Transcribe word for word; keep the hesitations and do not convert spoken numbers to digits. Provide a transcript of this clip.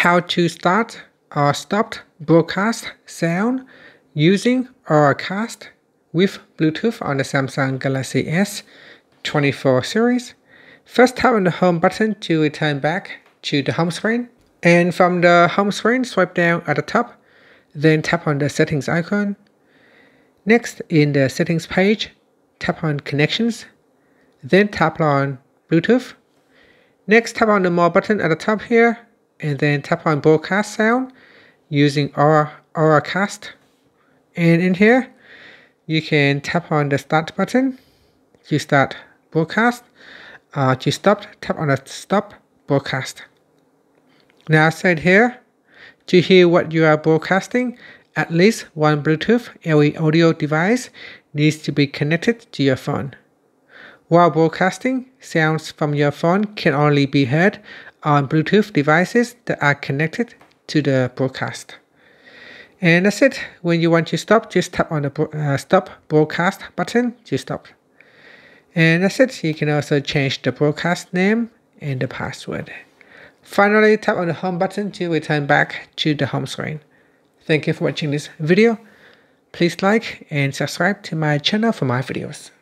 how to start or stop broadcast sound using Auracast with Bluetooth on the Samsung Galaxy S twenty-four series. First, tap on the home button to return back to the home screen. And from the home screen, swipe down at the top, then tap on the settings icon. Next, in the settings page, tap on connections, then tap on Bluetooth. Next, tap on the more button at the top here, and then tap on broadcast sound using Aura, Auracast. And in here, you can tap on the start button to start broadcast. Uh, to stop, tap on the stop broadcast. Now set here, to hear what you are broadcasting, at least one Bluetooth L E audio device needs to be connected to your phone. While broadcasting, sounds from your phone can only be heard on Bluetooth devices that are connected to the broadcast. And that's it. When you want to stop, just tap on the bro uh, stop broadcast button to stop. And that's it. You can also change the broadcast name and the password. Finally, tap on the home button to return back to the home screen. Thank you for watching this video. Please like and subscribe to my channel for more videos.